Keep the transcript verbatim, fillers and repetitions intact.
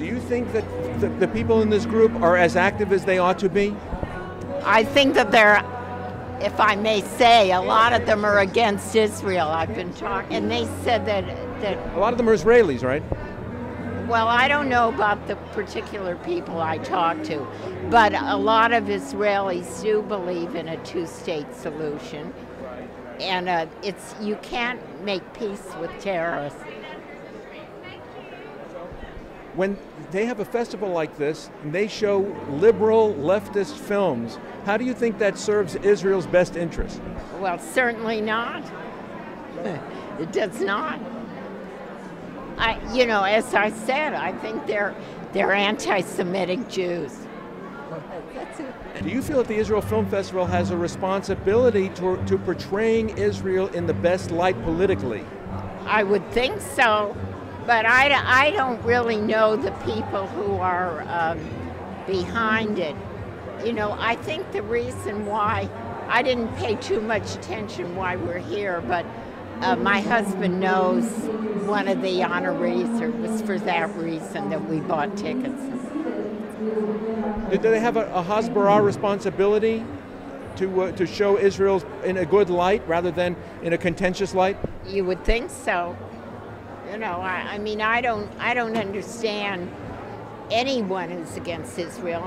Do you think that the, the people in this group are as active as they ought to be? I think that they're, if I may say, a lot of them are against Israel. I've been talking, and they said that, that... A lot of them are Israelis, right? Well, I don't know about the particular people I talked to, but a lot of Israelis do believe in a two-state solution. And uh, it's, you can't make peace with terrorists. When they have a festival like this, and they show liberal, leftist films, how do you think that serves Israel's best interest? Well, certainly not. It does not. I, you know, as I said, I think they're, they're anti-Semitic Jews. That's it. Do you feel that the Israel Film Festival has a responsibility to, to portraying Israel in the best light politically? I would think so, but I, I don't really know the people who are um, behind it. You know, I think the reason why I didn't pay too much attention why we're here, but uh, my husband knows one of the honorees, or it was for that reason that we bought tickets. Do they have a, a hasbara responsibility to, uh, to show Israel in a good light rather than in a contentious light? You would think so. You know, I, I mean, I don't, I don't understand anyone who's against Israel.